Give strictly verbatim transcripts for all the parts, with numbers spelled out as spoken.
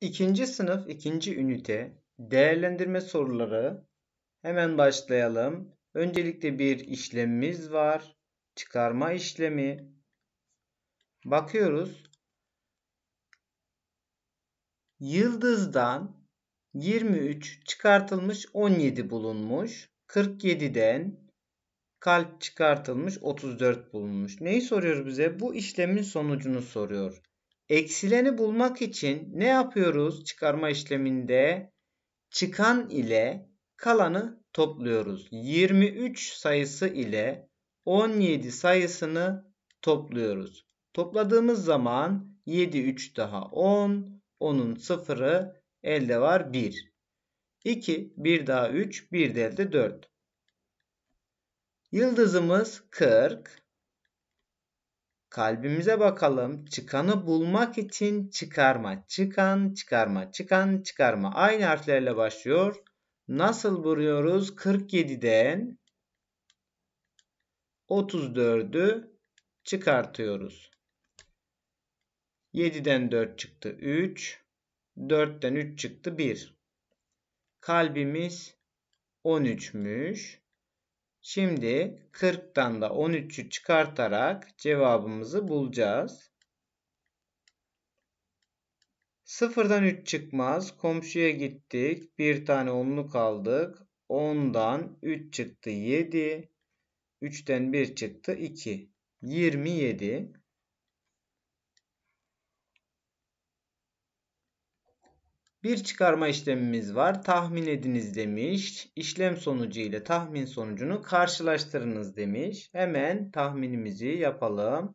İkinci sınıf, ikinci ünite, değerlendirme soruları. Hemen başlayalım. Öncelikle bir işlemimiz var. Çıkarma işlemi. Bakıyoruz. Yıldızdan yirmi üç çıkartılmış, on yedi bulunmuş. kırk yedi'den kalp çıkartılmış, otuz dört bulunmuş. Neyi soruyor bize? Bu işlemin sonucunu soruyor. Eksileni bulmak için ne yapıyoruz çıkarma işleminde? Çıkan ile kalanı topluyoruz. yirmi üç sayısı ile on yedi sayısını topluyoruz. Topladığımız zaman yedi üç daha on, onun sıfırı elde var bir. iki, bir daha üç, bir de elde dört. Yıldızımız kırk. Kalbimize bakalım. Çıkanı bulmak için çıkarma, çıkan, çıkarma, çıkan, çıkarma. Aynı harflerle başlıyor. Nasıl buluyoruz? kırk yedi'den otuz dörd'ü çıkartıyoruz. yedi'den dört çıktı üç. dört'ten üç çıktı bir. Kalbimiz on üç'müş. Şimdi kırk'tan da on üç'ü çıkartarak cevabımızı bulacağız. sıfır'dan üç çıkmaz. Komşuya gittik. Bir tane onluk aldık. on'dan üç çıktı yedi. üç'ten bir çıktı iki. yirmi yedi. Bir çıkarma işlemimiz var. Tahmin ediniz demiş. İşlem sonucu ile tahmin sonucunu karşılaştırınız demiş. Hemen tahminimizi yapalım.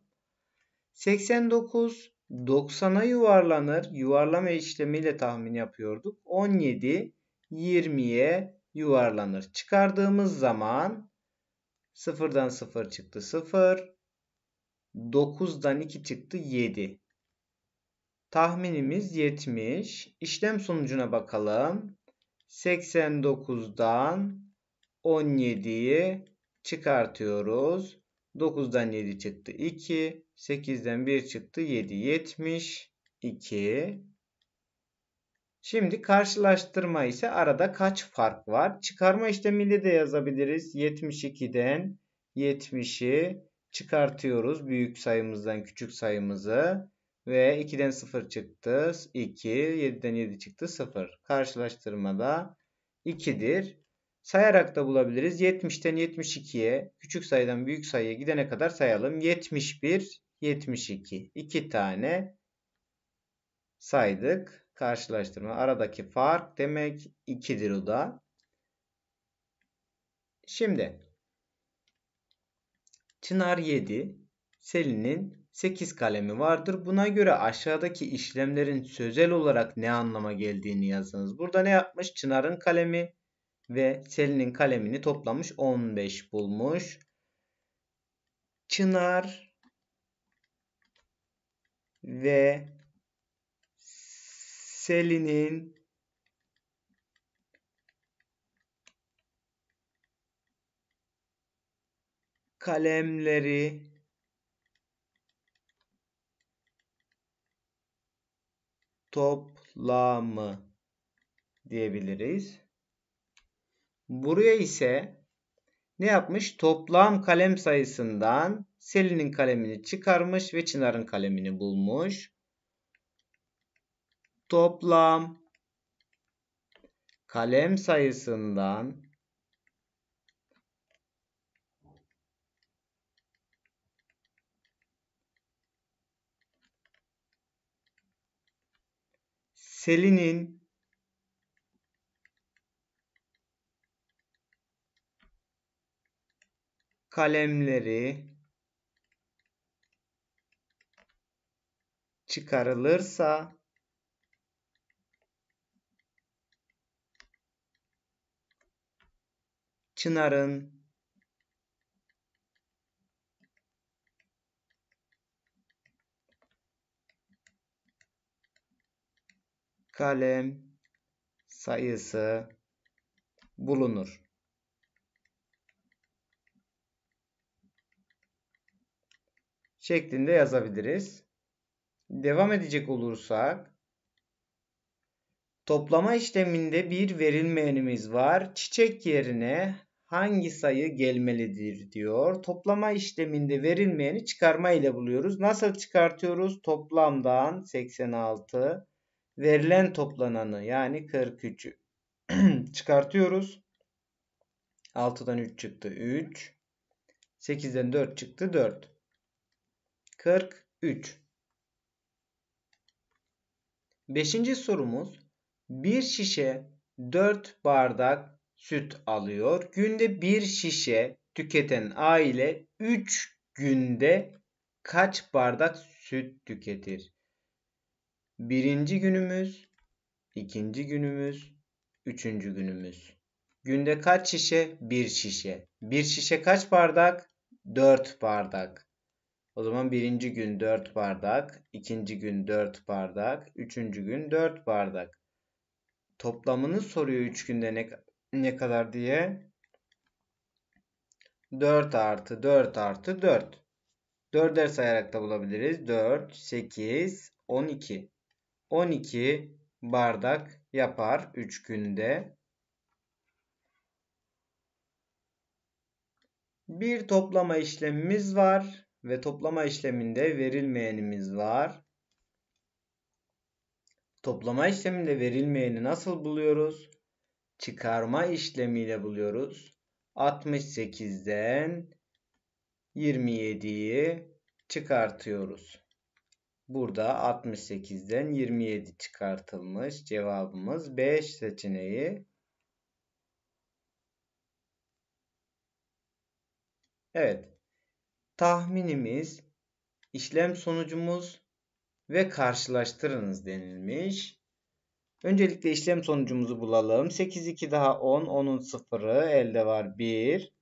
seksen dokuz doksan'a yuvarlanır. Yuvarlama işlemiyle tahmin yapıyorduk. on yedi yirmi'ye yuvarlanır. Çıkardığımız zaman sıfır'dan sıfır çıktı sıfır. dokuz'dan iki çıktı yedi. Tahminimiz yetmiş. İşlem sonucuna bakalım. seksen dokuz'dan on yedi'yi çıkartıyoruz. dokuz'dan yedi çıktı iki. sekiz'den bir çıktı yedi. yetmiş iki. Şimdi karşılaştırma ise arada kaç fark var? Çıkarma işlemiyle de yazabiliriz. yetmiş iki'den yetmiş'i çıkartıyoruz. Büyük sayımızdan küçük sayımızı. Ve iki'den sıfır çıktı iki, yedi'den yedi çıktı sıfır. Karşılaştırmada iki'dir. Sayarak da bulabiliriz. yetmiş'ten yetmiş iki'ye, küçük sayıdan büyük sayıya gidene kadar sayalım. yetmiş bir, yetmiş iki. iki tane saydık. Karşılaştırma aradaki fark demek iki'dir o da. Şimdi Çınar yedi, Selin'in sekiz kalemi vardır. Buna göre aşağıdaki işlemlerin sözel olarak ne anlama geldiğini yazınız. Burada ne yapmış? Çınar'ın kalemi ve Selin'in kalemini toplamış. on beş bulmuş. Çınar ve Selin'in kalemleri toplamı diyebiliriz. Buraya ise ne yapmış? Toplam kalem sayısından Selin'in kalemini çıkarmış ve Çınar'ın kalemini bulmuş. Toplam kalem sayısından Selin'in kalemleri çıkarılırsa Çınar'ın kalem sayısı bulunur. Şeklinde yazabiliriz. Devam edecek olursak Toplama işleminde bir verilmeyenimiz var. Çiçek yerine hangi sayı gelmelidir diyor. Toplama işleminde verilmeyeni çıkarma ile buluyoruz. Nasıl çıkartıyoruz? Toplamdan seksen altı verilen toplananı yani kırk üçü çıkartıyoruz. altıdan üç çıktı üç. sekizden dört çıktı dört. kırk üç. Beşinci sorumuz. Bir şişe dört bardak süt alıyor. Günde bir şişe tüketen aile üç günde kaç bardak süt tüketir? Birinci günümüz, ikinci günümüz, üçüncü günümüz. Günde kaç şişe? Bir şişe. Bir şişe kaç bardak? dört bardak. O zaman birinci gün dört bardak, ikinci gün dört bardak, üçüncü gün dört bardak. Toplamını soruyor üç günde ne, ne kadar diye. dört artı dört artı dört. dörder sayarak da bulabiliriz. dört, sekiz, on iki. on iki bardak yapar üç günde. Bir toplama işlemimiz var ve toplama işleminde verilmeyenimiz var. Toplama işleminde verilmeyeni nasıl buluyoruz? Çıkarma işlemiyle buluyoruz. altmış sekizden yirmi yediyi çıkartıyoruz. Burada altmış sekizden yirmi yedi çıkartılmış. Cevabımız B seçeneği. Evet. Tahminimiz, işlem sonucumuz ve karşılaştırınız denilmiş. Öncelikle işlem sonucumuzu bulalım. sekiz, iki daha on. onun sıfırı elde var bir.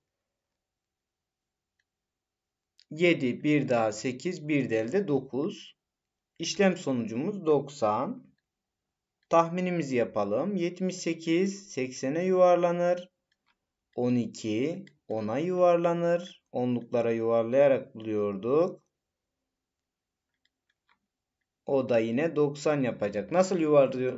yedi, bir daha sekiz. bir de elde dokuz. İşlem sonucumuz doksan. Tahminimizi yapalım. yetmiş sekiz seksene yuvarlanır. on iki ona yuvarlanır. onluklara yuvarlayarak buluyorduk. O da yine doksan yapacak. Nasıl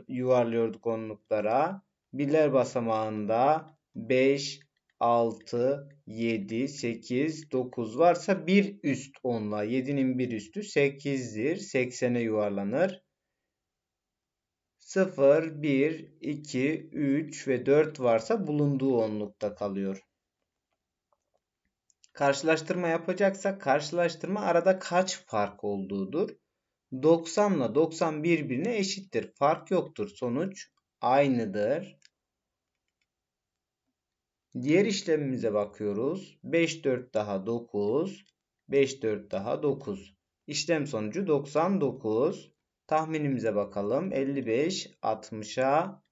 yuvarlıyorduk onluklara? Birler basamağında beş, altı, yedi, sekiz, dokuz varsa bir üst onla. yedinin bir üstü sekizdir. seksene yuvarlanır. sıfır, bir, iki, üç ve dört varsa bulunduğu onlukta kalıyor. Karşılaştırma yapacaksak karşılaştırma arada kaç fark olduğudur. doksan ile doksan birbirine eşittir. Fark yoktur. Sonuç aynıdır. Diğer işlemimize bakıyoruz. beş, dört daha dokuz. beş, dört daha dokuz. İşlem sonucu doksan dokuz. Tahminimize bakalım. elli beş altmışa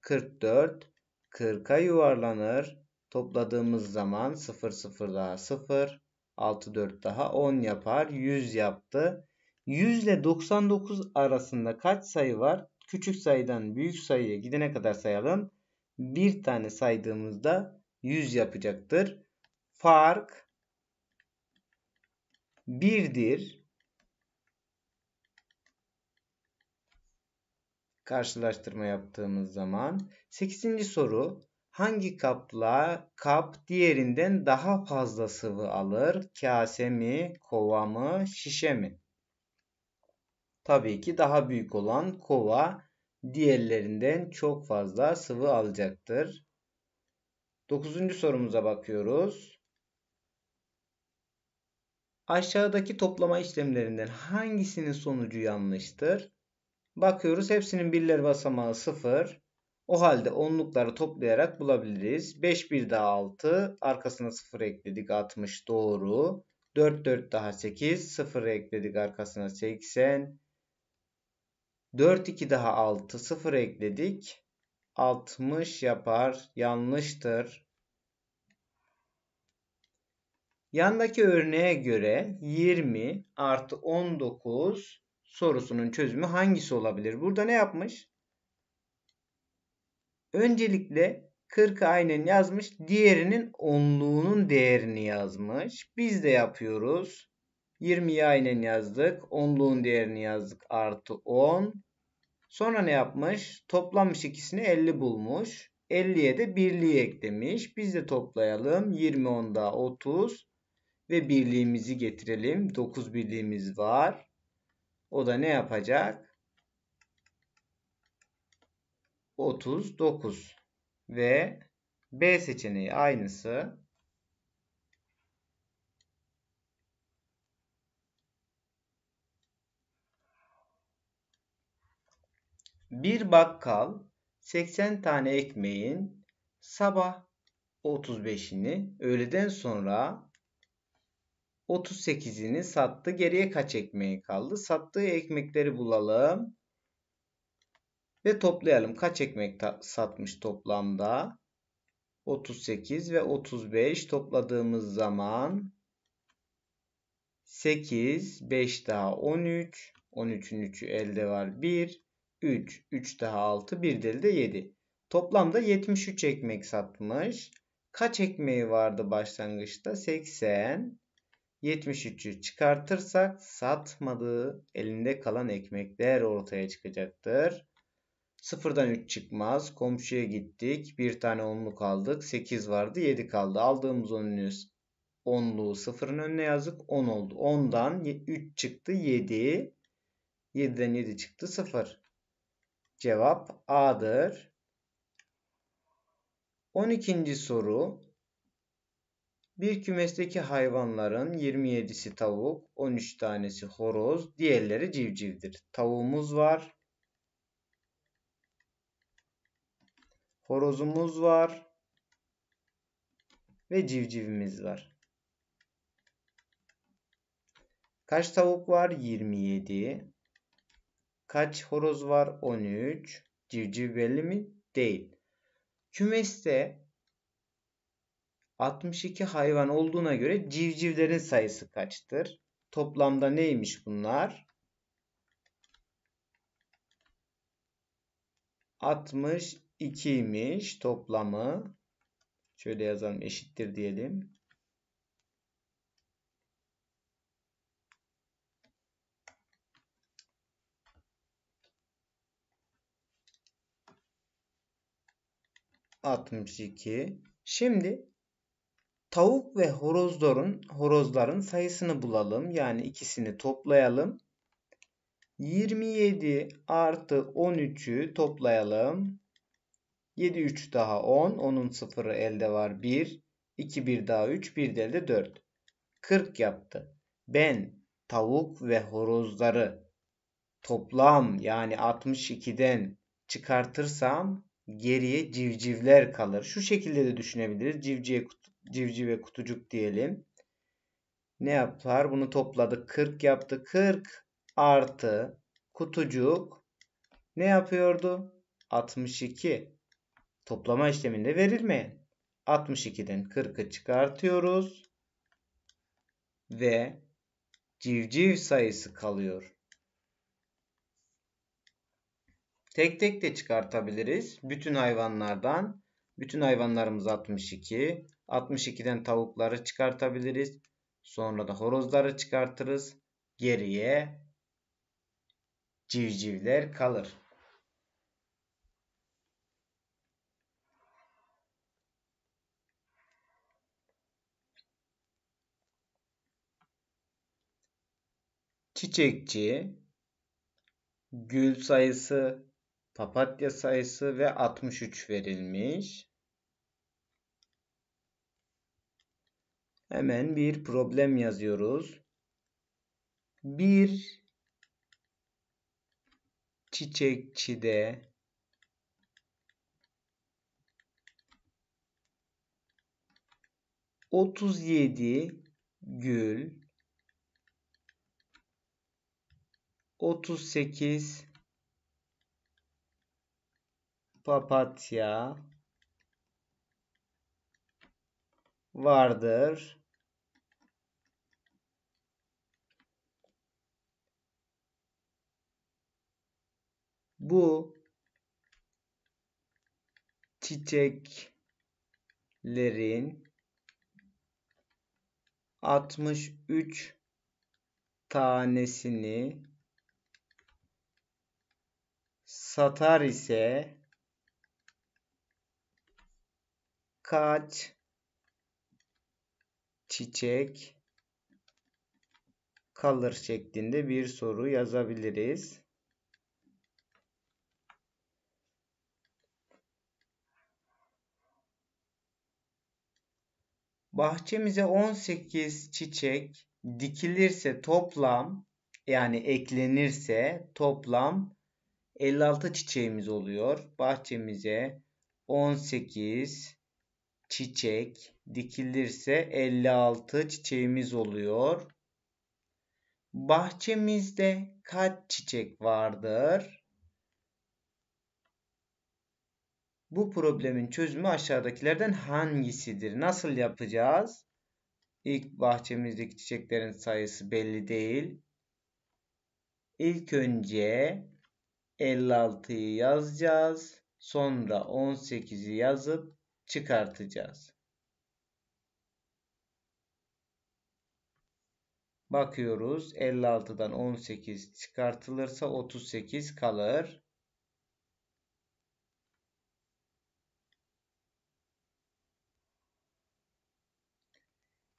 kırk dört kırka yuvarlanır. Topladığımız zaman sıfır sıfır daha sıfır altı dört daha on yapar. yüz yaptı. yüz ile doksan dokuz arasında kaç sayı var? Küçük sayıdan büyük sayıya gidene kadar sayalım. Bir tane saydığımızda yüz yapacaktır. Fark birdir. Karşılaştırma yaptığımız zaman. sekizinci soru. Hangi kapla kap diğerinden daha fazla sıvı alır? Kase mi, kova mı, şişe mi? Tabii ki daha büyük olan kova diğerlerinden çok fazla sıvı alacaktır. dokuzuncu sorumuza bakıyoruz. Aşağıdaki toplama işlemlerinden hangisinin sonucu yanlıştır? Bakıyoruz hepsinin birler basamağı sıfır. O halde onlukları toplayarak bulabiliriz. beş bir daha altı. Arkasına sıfır ekledik altmış doğru. dört dört daha sekiz. sıfır ekledik arkasına seksen. dört iki daha altı. sıfır ekledik. altmış yapar. Yanlıştır. Yandaki örneğe göre yirmi artı on dokuz sorusunun çözümü hangisi olabilir? Burada ne yapmış? Öncelikle kırkı aynen yazmış. Diğerinin onluğunun değerini yazmış. Biz de yapıyoruz. yirmiyi aynen yazdık. Onluğun değerini yazdık. Artı on. Sonra ne yapmış? Toplamış ikisini elli bulmuş. elliye de birliği eklemiş. Biz de toplayalım. yirmi onda otuz ve birliğimizi getirelim. dokuz birliğimiz var. O da ne yapacak? otuz dokuz ve B seçeneği aynısı. Bir bakkal seksen tane ekmeğin sabah otuz beşini öğleden sonra otuz sekizini sattı. Geriye kaç ekmeği kaldı? Sattığı ekmekleri bulalım ve toplayalım. Kaç ekmek satmış toplamda? otuz sekiz ve otuz beş topladığımız zaman sekiz, beş daha on üç, on üçün üçü elde var bir, üç, üç daha altı, bir de yedi. Toplamda yetmiş üç ekmek satmış. Kaç ekmeği vardı başlangıçta? seksen. yetmiş üçü çıkartırsak satmadığı elinde kalan ekmekler ortaya çıkacaktır. sıfırdan üç çıkmaz. Komşuya gittik. Bir tane onluk aldık. sekiz vardı. yedi kaldı. Aldığımız onluğu sıfırın önüne yazdık. on oldu. ondan üç çıktı. yedi. yediden yedi çıktı. sıfır. Cevap A'dır. on ikinci soru. Bir kümesteki hayvanların yirmi yedisi tavuk, on üç tanesi horoz, diğerleri civcivdir. Tavuğumuz var. Horozumuz var ve civcivimiz var. Kaç tavuk var? yirmi yedi. Kaç horoz var? on üç. Civciv belli mi? Değil. Kümeste altmış iki hayvan olduğuna göre civcivlerin sayısı kaçtır? Toplamda neymiş bunlar? altmış iki. ikiymiş toplamı. Şöyle yazalım, eşittir diyelim. altmış iki. Şimdi tavuk ve horozların horozların sayısını bulalım. Yani ikisini toplayalım. yirmi yedi artı on üçü toplayalım. yedi, üç daha on. onun sıfırı elde var. bir. iki, bir daha üç. bir de elde dört. kırk yaptı. Ben tavuk ve horozları toplam yani altmış ikiden çıkartırsam geriye civcivler kalır. Şu şekilde de düşünebiliriz. Civcive, civcive kutucuk diyelim. Ne yapar? Bunu topladık. kırk yaptı. kırk artı kutucuk ne yapıyordu? altmış iki. Toplama işleminde verilmeyen. altmış ikiden kırkı çıkartıyoruz. Ve civciv sayısı kalıyor. Tek tek de çıkartabiliriz. Bütün hayvanlardan. Bütün hayvanlarımız altmış iki. altmış ikiden tavukları çıkartabiliriz. Sonra da horozları çıkartırız. Geriye civcivler kalır. Çiçekçi, gül sayısı, papatya sayısı ve altmış üç verilmiş. Hemen bir problem yazıyoruz. Bir çiçekçide otuz yedi gül, otuz sekiz papatya vardır. Bu çiçeklerin altmış üç tanesini satar ise kaç çiçek kalır şeklinde bir soru yazabiliriz. Bahçemize on sekiz çiçek dikilirse toplam, yani eklenirse toplam elli altı çiçeğimiz oluyor. Bahçemize on sekiz çiçek dikilirse elli altı çiçeğimiz oluyor. Bahçemizde kaç çiçek vardır? Bu problemin çözümü aşağıdakilerden hangisidir? Nasıl yapacağız? İlk bahçemizdeki çiçeklerin sayısı belli değil. İlk önce elli altıyı yazacağız. Sonra on sekizi yazıp çıkartacağız. Bakıyoruz. elli altıdan on sekiz çıkartılırsa otuz sekiz kalır.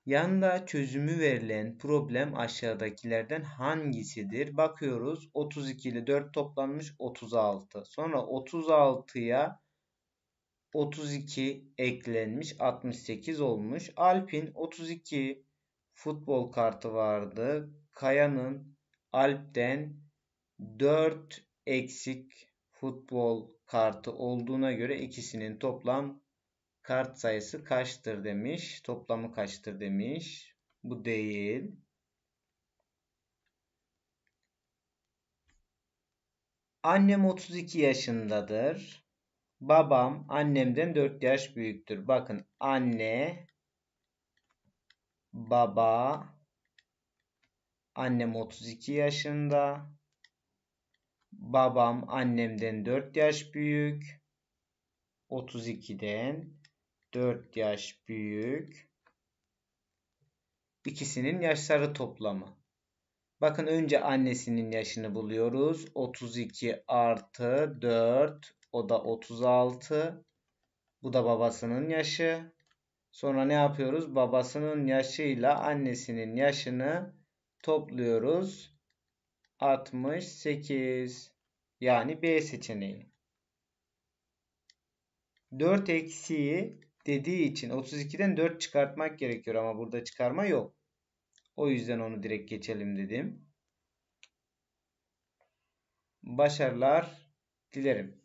Yanda çözümü verilen problem aşağıdakilerden hangisidir? Bakıyoruz. otuz iki ile dört toplanmış otuz altı. Sonra otuz altıya otuz iki eklenmiş, altmış sekiz olmuş. Alp'in otuz iki futbol kartı vardı. Kaya'nın Alp'ten dört eksik futbol kartı olduğuna göre ikisinin toplam kart sayısı kaçtır demiş. Toplamı kaçtır demiş. Bu değil. Annem otuz iki yaşındadır. Babam annemden dört yaş büyüktür. Bakın, anne, baba, annem otuz iki yaşında, babam annemden dört yaş büyük, otuz ikiden dört yaş büyük, ikisinin yaşları toplamı. Bakın, önce annesinin yaşını buluyoruz. otuz iki artı dört, o da otuz altı, bu da babasının yaşı. Sonra ne yapıyoruz? Babasının yaşıyla annesinin yaşını topluyoruz. altmış sekiz. Yani B seçeneği. dört eksiği dediği için otuz ikiden dört çıkartmak gerekiyor ama burada çıkarma yok. O yüzden onu direkt geçelim dedim. Başarılar dilerim.